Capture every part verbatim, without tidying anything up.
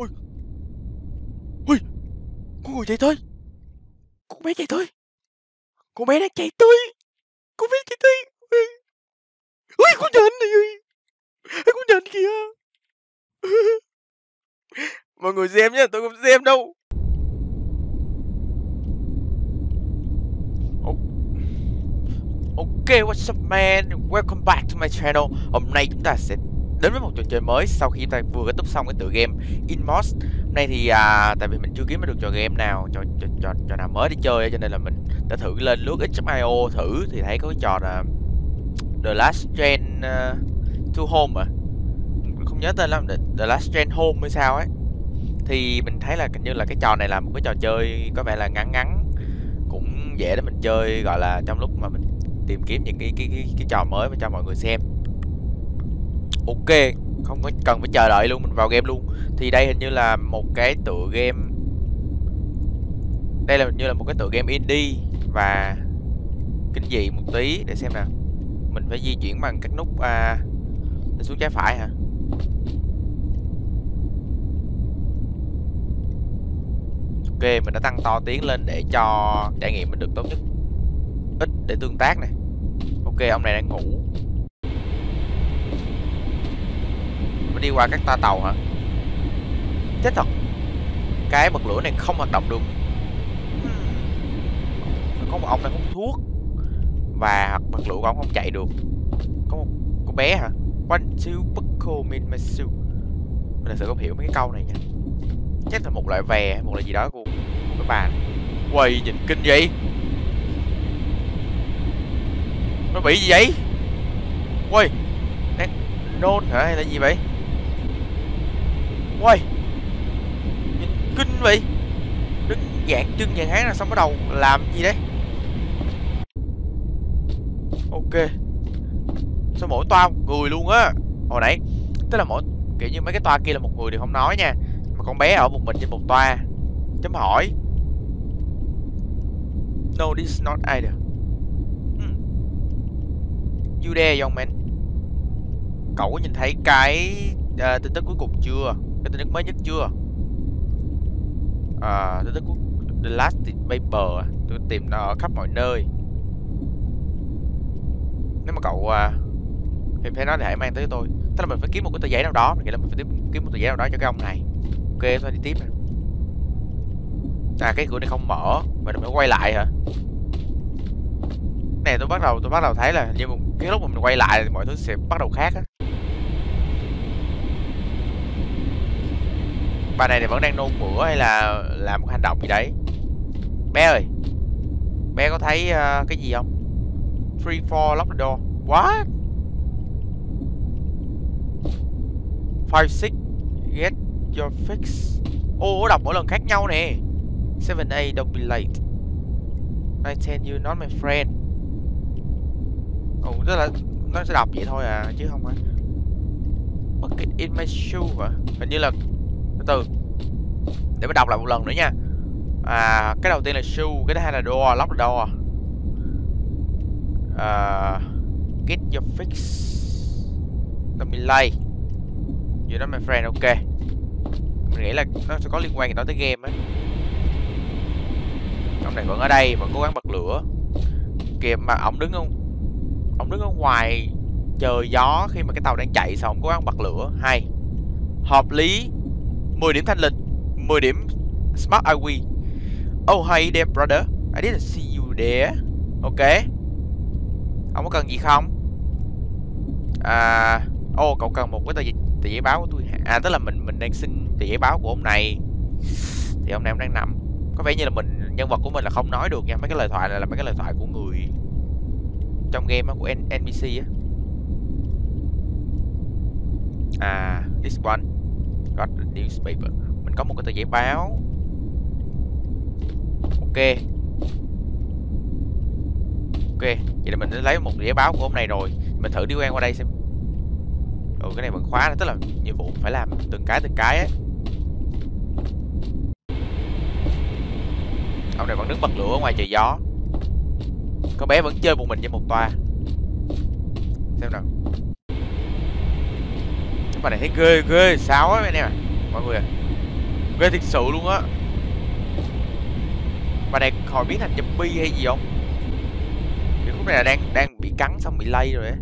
Ui, ui, con người chạy tới. Con bé chạy tới. Con bé đang chạy tới. Con bé chạy tới. Ui, con nhện này. Con nhện kìa. Mọi người xem nhé, tôi không xem đâu. Ok, what's up man, welcome back to my channel. Hôm nay chúng ta sẽ đến với một trò chơi mới sau khi chúng ta vừa kết thúc xong cái tựa game Inmost. Hôm nay thì à, tại vì mình chưa kiếm được trò game nào, trò, trò, trò, trò nào mới để chơi, cho nên là mình đã thử lên lướt x chấm i o thử thì thấy có cái trò là The Last Train to Home à. Mình không nhớ tên lắm, The Last Train Home hay sao ấy. Thì mình thấy là hình như là cái trò này là một cái trò chơi có vẻ là ngắn ngắn, cũng dễ để mình chơi, gọi là trong lúc mà mình tìm kiếm những cái cái cái, cái trò mới mà cho mọi người xem. Ok, không có cần phải chờ đợi luôn, mình vào game luôn. Thì đây hình như là một cái tựa game, đây là hình như là một cái tựa game indie và kinh dị một tí. Để xem nào, mình phải di chuyển bằng các nút à, xuống trái phải hả? Ok, mình đã tăng to tiếng lên để cho trải nghiệm mình được tốt nhất, ít để tương tác này. Ok, ông này đang ngủ. Mình đi qua các toa tàu hả? Chết thật, cái bật lửa này không hoạt động được. Có một ông đang hút thuốc và bật lửa của ông không chạy được. Có một cô bé hả? One two buckle min masu. Mình thật sự không hiểu mấy cái câu này nha. Chắc là một loại vè hay một loại gì đó của các bạn. Quầy nhìn kinh vậy. Nó bị gì vậy? Ui, đang nôn hả hay là gì vậy? Ui, nhìn kinh vậy. Đứng dạng chân dạng hán là xong bắt đầu làm gì đấy. Ok, sao mỗi toa một người luôn á? Hồi nãy tức là mỗi kiểu như mấy cái toa kia là một người đều không nói nha, mà con bé ở một mình trên một toa. Chấm hỏi. No, this is not either. You there young man. Cậu có nhìn thấy cái uh, tin tức cuối cùng chưa? Cái tin tức mới nhất chưa? À, tin tức của The Last Paper. Tôi tìm nó ở khắp mọi nơi. Nếu mà cậu uh, tìm thấy nó thì hãy mang tới tôi. Tức là mình phải kiếm một cái tờ giấy nào đó. Mình nghĩ là mình phải kiếm một tờ giấy nào đó cho cái ông này. Ok, thôi đi tiếp nè. À, cái cửa này không mở. Vậy mình phải quay lại hả? Này tôi bắt đầu tôi bắt đầu thấy là như một cái lúc mà mình quay lại thì mọi thứ sẽ bắt đầu khác á. Bà này thì vẫn đang nôn mửa hay là làm một hành động gì đấy. Bé ơi, bé có thấy uh, cái gì không? Free for lock the door. What? Five six get your fix. Ô, đọc mỗi lần khác nhau nè. Seven eight don't be late. I tell you not my friend. Ồ, tức là nó sẽ đọc vậy thôi à, chứ không phải. Bucket in my shoe hả? Hình như là, từ từ, để mình đọc lại một lần nữa nha. À, cái đầu tiên là shoe, cái thứ hai là door, lock the door. À, get your fix. Don't be late. You know my friend, ok. Mình nghĩ là nó sẽ có liên quan gì đó tới game ấy. Ông này vẫn ở đây, vẫn cố gắng bật lửa. Kìa mà ổng đứng không? Ông đứng ở ngoài chờ gió khi mà cái tàu đang chạy xong ông cố gắng bật lửa. Hay. Hợp lý. mười điểm thanh lịch, mười điểm Smart i quy. Oh hey there brother, I didn't see you there. Ok, ông có cần gì không? À, ô oh, cậu cần một cái tờ, tờ giấy báo của tôi. À, tức là mình mình đang xin tờ giấy báo của ông này. Thì ông này ông đang nằm. Có vẻ như là mình, nhân vật của mình là không nói được nha. Mấy cái lời thoại này là mấy cái lời thoại của người trong game á, của en pê xê á. À, this one got the newspaper. Mình có một cái tờ giấy báo. Ok, ok, vậy là mình đã lấy một tờ giấy báo của ông này rồi. Mình thử đi quen qua đây xem. Ừ, cái này bằng khóa đó, tức là nhiệm vụ phải làm từng cái từng cái á. Ông này vẫn đứng bật lửa ngoài trời gió. Con bé vẫn chơi một mình trên một toa. Xem nào. Các bạn này thấy ghê ghê sao á mấy anh em à. Mọi người à, ghê thiệt sự luôn á. Bà này hồi biến thành zombie hay gì không? Cái khúc này là đang đang bị cắn xong bị lây rồi á.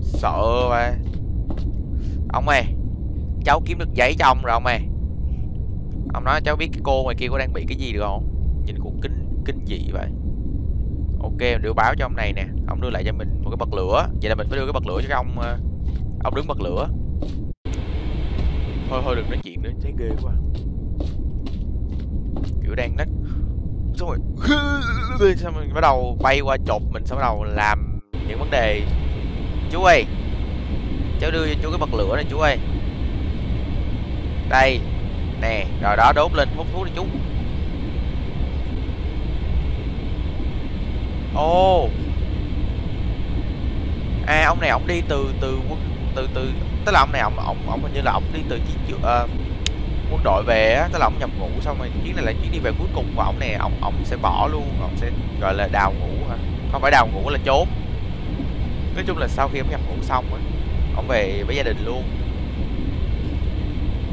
Sợ bà. Ông ơi, cháu kiếm được giấy cho ông rồi ông ơi. Ông nói cháu biết cái cô ngoài kia có đang bị cái gì được không? Nhìn cũng kinh kinh dị vậy. Ok, đưa báo cho ông này nè. Ông đưa lại cho mình một cái bật lửa. Vậy là mình phải đưa cái bật lửa cho cái ông. Ông đứng bật lửa. Thôi thôi đừng nói chuyện nữa, thấy ghê quá. Kiểu đang nách xong rồi xong mình bắt đầu bay qua chộp mình, xong bắt đầu làm những vấn đề. Chú ơi, cháu đưa cho chú cái bật lửa này chú ơi. Đây nè, rồi đó, đốt lên hút thuốc đi chú. Ô oh. À ông này ổng đi từ từ từ từ tức là ông này ổng ổng ổng hình như là ổng đi từ chiến uh, quân đội về á, tức là ổng nhập ngũ xong rồi chuyến này là chuyến đi về cuối cùng của ổng này, ổng ổng sẽ bỏ luôn, ổng sẽ gọi là đào ngũ hả? Không phải đào ngũ là trốn. Nói chung là sau khi ổng nhập ngũ xong á, ổng về với gia đình luôn.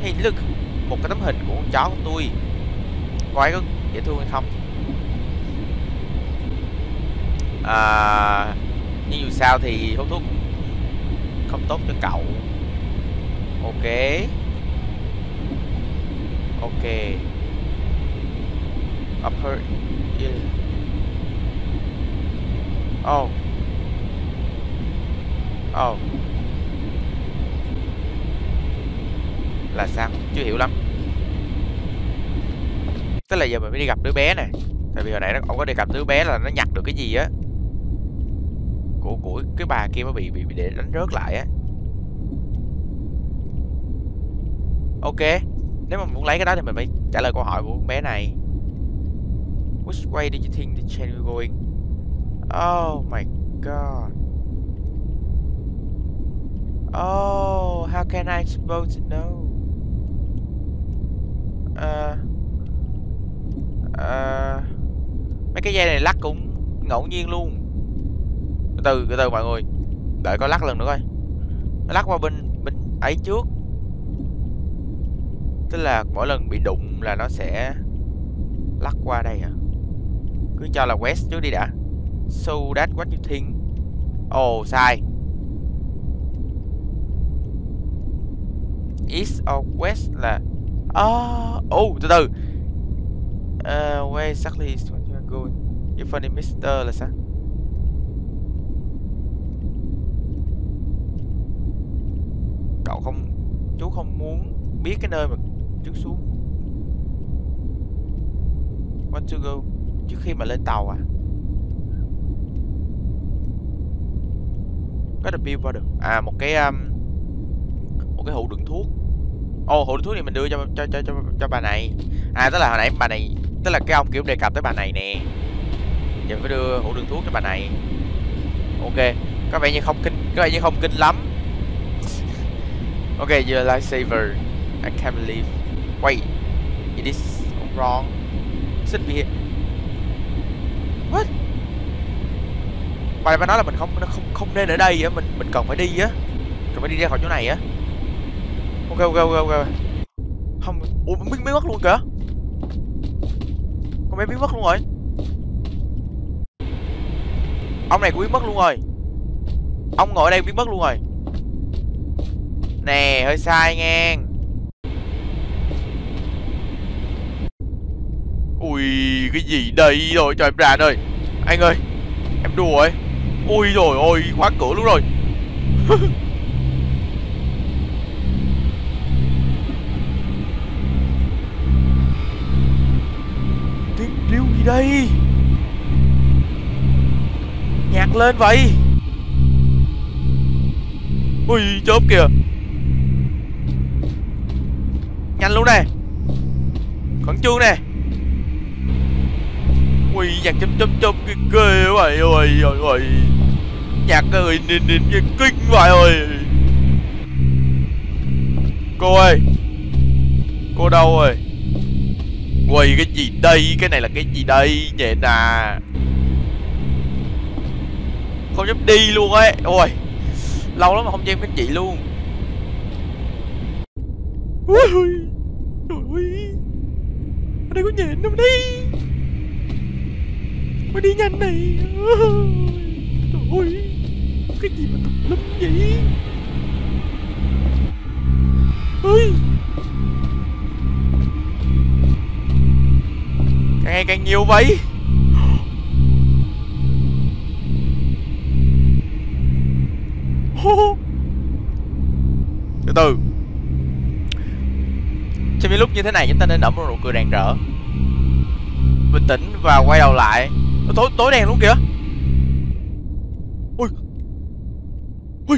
Hey look, một cái tấm hình của con chó của tôi. Coi có dễ thương hay không? À, nhưng dù sao thì hút thuốc không tốt cho cậu. Ok. Ok. Up her. Yeah. Oh. Oh. Là sao? Chưa hiểu lắm. Tức là giờ mình mới đi gặp đứa bé nè. Tại vì hồi nãy nó không có đề cập đứa bé là nó nhặt được cái gì á. Của, của cái bà kia mới bị, bị, bị để đánh rớt lại á. Ok, nếu mà muốn lấy cái đó thì mình phải trả lời câu hỏi của con bé này. Which way do you think the train is going? Oh my god. Oh, how can I supposed to know? Uh, uh, mấy cái dây này lắc cũng ngẫu nhiên luôn. Từ từ mọi người, đợi coi lắc lần nữa coi. Nó lắc qua bên bên ấy trước. Tức là mỗi lần bị đụng là nó sẽ lắc qua đây hả? Cứ cho là west trước đi đã. So that what you think? Oh sai. East or west là oh, oh từ từ. Uh, where exactly is what you are going? Your funny mister là sao? Cậu không, chú không muốn biết cái nơi mà trước xuống. What to go? Trước khi mà lên tàu à? Gotta be water. À một cái um, một cái hũ đựng thuốc. Ồ oh, hũ đựng thuốc này mình đưa cho cho cho cho, cho bà này. À tức là hồi nãy bà này, tức là cái ông kiểu đề cập tới bà này nè. Giờ phải đưa hũ đựng thuốc cho bà này. Ok, có vẻ như không kinh, có vẻ như không kinh lắm. Okay, you're a lifesaver. I can't believe. Wait, it is wrong. It should be here. What? Bà bà nói là mình không không không nên ở đây á, mình mình cần phải đi á, cần phải đi ra khỏi chỗ này á. Ok ok ok ok. Không, ủa biến biến mất luôn kìa. Con bé biến mất luôn rồi. Ông này cũng biến mất luôn rồi. Ông ngồi ở đây biến mất luôn rồi. Nè, hơi sai ngang. Ui, cái gì đây rồi, trời ràn ơi. Anh ơi, em đùa ấy. Ui rồi ôi, khóa cửa luôn rồi. Tiếng điêu gì đây? Nhạc lên vậy. Ui, chớp kìa. Nhanh luôn nè. Khẩn trương nè. Ui nhạc chấm chấm chấm cái ghê vậy ơi ơi ơi. Nhạc ơi nín nín cái kinh vậy ơi. Cô ơi. Cô đâu rồi? Ui cái gì đây? Cái này là cái gì đây? Vậy nè. Không dám đi luôn ấy. Ôi. Lâu lắm mà không xem cái chị luôn. Ui. Ở đây có nhện đâu đi. Mà đi nhanh này. Trời ơi, cái gì mà tùm lum vậy. Ôi, càng ngày càng nhiều vậy. Từ từ. Trong những lúc như thế này chúng ta nên nở một nụ cười rạng rỡ, bình tĩnh và quay đầu lại. Tối tối đen luôn kìa. Ui, ui,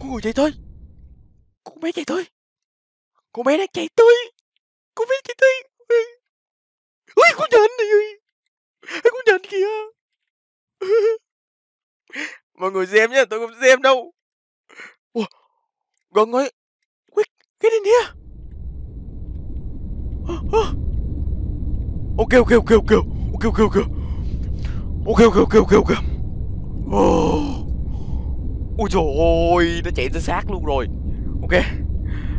con người chạy tới. Con bé chạy tới. Con bé đang chạy tới. Con bé chạy tới. Ui, con nhện này. Con nhện kìa. Mọi người xem nhé, tôi không xem đâu. Ui, gần rồi. Quick, get in here. Ok, ok, ok, ok. Ok, ok, ok. Ok, ok, ok, ok, ok. Oh. Ôi trời ơi, nó chạy tới xác luôn rồi. Ok.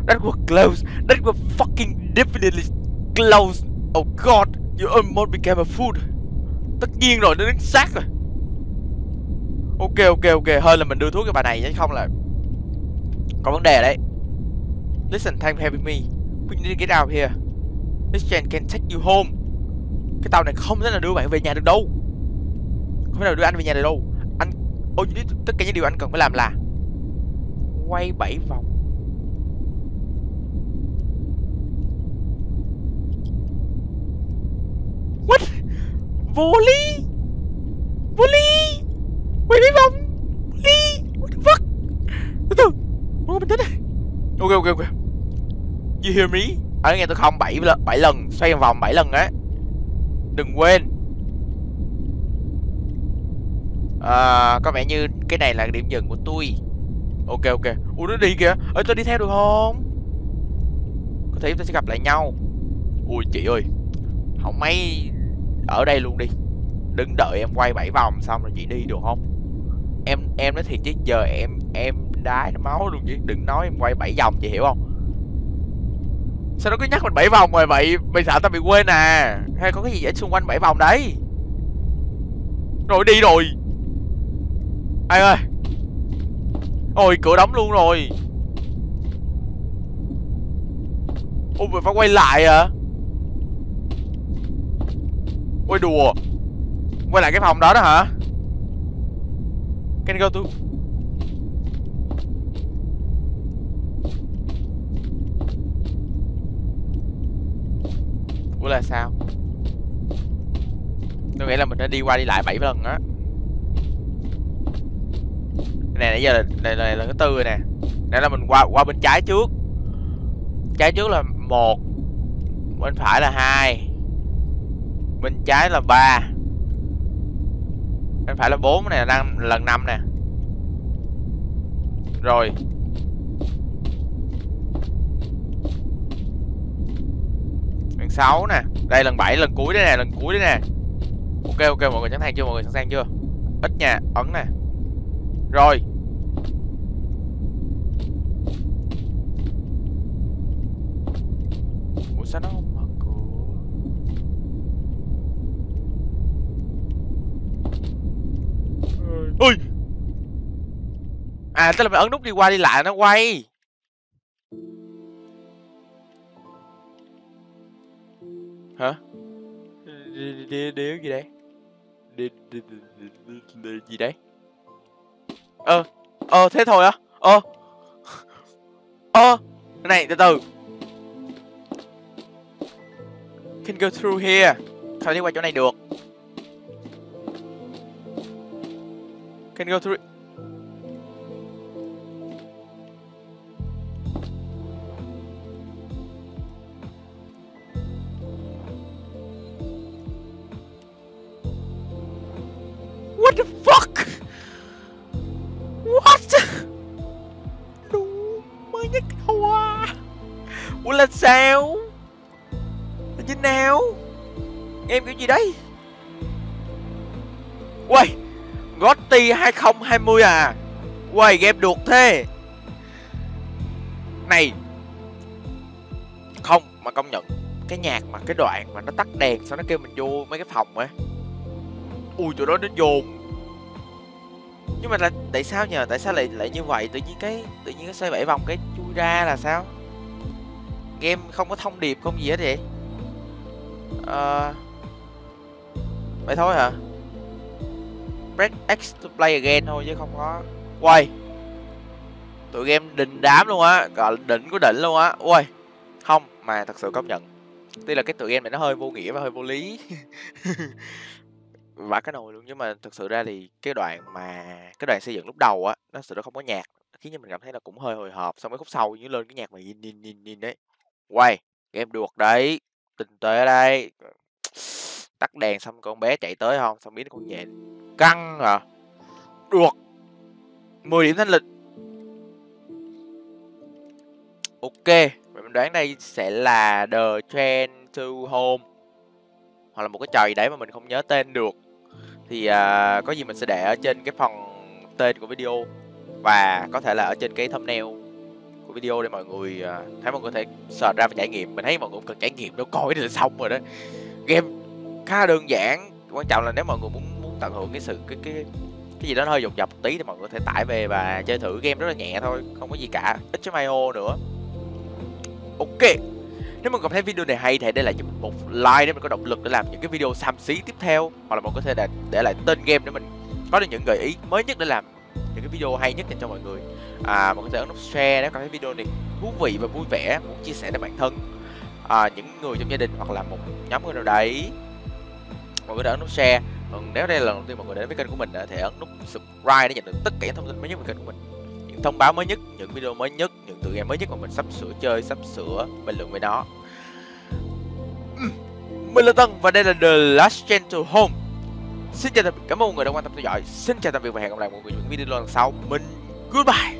That was close. That was fucking definitely close. Oh god, you almost became a fool. Tất nhiên rồi, nó đến xác rồi. Ok, ok, ok. Hơn là mình đưa thuốc cho bà này chứ không là có vấn đề đấy. Listen, time to help me. We need to get out here. This train can take you home. Cái tàu này không thể nào đưa bạn về nhà được đâu. Không thể nào đưa anh về nhà được đâu. Anh... Ôi, tất cả những điều anh cần phải làm là quay bảy vòng. What? Vô lý. Vô lý. Quay bảy vòng. Vô lý. What the fuck? Từ từ. Mọi người bình tĩnh này. Ok, ok, ok. You hear me? Ở nghe tôi không? bảy lần. Xoay vòng bảy lần á. Đừng quên. À, có vẻ như cái này là điểm dừng của tôi. Ok, ok. Ủa, nó đi kìa. Ê, tôi đi theo được không? Có thể chúng ta sẽ gặp lại nhau. Ui chị ơi, không mấy. Ở đây luôn đi. Đứng đợi em quay bảy vòng xong rồi chị đi được không? Em em nói thiệt chứ giờ em em đái nó máu luôn chứ. Đừng nói em quay bảy vòng, chị hiểu không? Sao nó cứ nhắc mình bảy vòng rồi vậy? Mày sợ tao bị quên à? Hay có cái gì ở xung quanh bảy vòng đấy? Rồi đi rồi. Ai ơi. Ôi cửa đóng luôn rồi. Ôi mình phải quay lại à? Ôi đùa. Quay lại cái phòng đó đó hả? Can I go to? Ủa là sao? Tôi nghĩ là mình đã đi qua đi lại bảy lần á. Nè nãy giờ là này là lần thứ tư rồi nè. Nãy là mình qua qua bên trái trước. Trái trước là một, bên phải là hai, bên trái là ba, bên phải là bốn nè, đang lần năm nè. Rồi. Lần sáu nè, đây lần bảy, lần cuối đây nè, lần cuối đấy nè. Ok ok mọi người sẵn sàng chưa? Mọi người sẵn sàng chưa? Ít nha, ấn nè. Rồi. Ủa sao nó không mở cửa? Ui. À tức là mình ấn nút đi qua đi lại nó quay. Hả? Điều gì đấy? Điều gì đấy? Ờ, ờ thế thôi á. Ờ. Ờ, này từ từ. Can go through here. Sao đi qua chỗ này được? Can go through. What the fuck? What? Đủ mới nhất hoa. Ủa là sao? Là như nào? Em kiểu gì đấy? Uầy, Gotti hai không hai không à? Uầy, game được thế. Này. Không, mà công nhận cái nhạc mà cái đoạn mà nó tắt đèn sau nó kêu mình vô mấy cái phòng ấy. Ui chỗ đó nó dồn. Nhưng mà là tại sao nhờ, tại sao lại lại như vậy? Tự nhiên cái tự nhiên cái xoay bảy vòng cái chui ra là sao? Game không có thông điệp không gì hết vậy. À... vậy thôi hả? Press X to play again thôi chứ không có. Uầy, tụi game đình đám luôn á, gọi đỉnh của đỉnh luôn á. Uầy, không mà thật sự công nhận. Tuy là cái tựa game này nó hơi vô nghĩa và hơi vô lý. Vả cái nồi luôn, nhưng mà thực sự ra thì cái đoạn mà cái đoạn xây dựng lúc đầu á, nó sự nó không có nhạc, khiến cho mình cảm thấy là cũng hơi hồi hộp. Xong mấy khúc sau như lên cái nhạc mà nhìn nhìn nhìn nhìn đấy. Uầy, game được đấy, tinh tế đây. Tắt đèn xong con bé chạy tới không, xong biết con nhện căng hả? Được mười điểm thanh lịch. Ok, vậy mình đoán đây sẽ là The Train to Home, hoặc là một cái trò gì đấy mà mình không nhớ tên được. Thì à, có gì mình sẽ để ở trên cái phần tên của video, và có thể là ở trên cái thumbnail của video để mọi người à, thấy, mọi người có thể search ra và trải nghiệm. Mình thấy mọi người cũng cần trải nghiệm đâu, coi thì xong rồi đó. Game khá đơn giản, quan trọng là nếu mọi người muốn muốn tận hưởng cái sự cái cái cái gì đó hơi dồn dập một tí thì mọi người có thể tải về và chơi thử. Game rất là nhẹ thôi, không có gì cả, ít chứ mayo nữa. Ok, nếu mình cảm thấy video này hay thì hãy để lại cho mình một like để mình có động lực để làm những cái video xàm xí tiếp theo, hoặc là mình có thể để, để lại tên game để mình có được những gợi ý mới nhất để làm những cái video hay nhất dành cho mọi người. À, mình có thể ấn nút share nếu cảm thấy video này thú vị và vui vẻ, muốn chia sẻ đến bản thân, à, những người trong gia đình hoặc là một nhóm người nào đấy. Mọi người đã ấn nút share. Còn nếu đây là lần đầu tiên mọi người đến với kênh của mình thì ấn nút subscribe để nhận được tất cả những thông tin mới nhất về kênh của mình, những thông báo mới nhất, những video mới nhất, những tựa game mới nhất mà mình sắp sửa chơi, sắp sửa bình luận về nó. Mình là Tân và đây là The Last Train to Home. Xin chào tạm biệt, cảm ơn mọi người đã quan tâm theo dõi. Xin chào tạm biệt và hẹn gặp lại mọi người trong những video lần sau. Mình goodbye.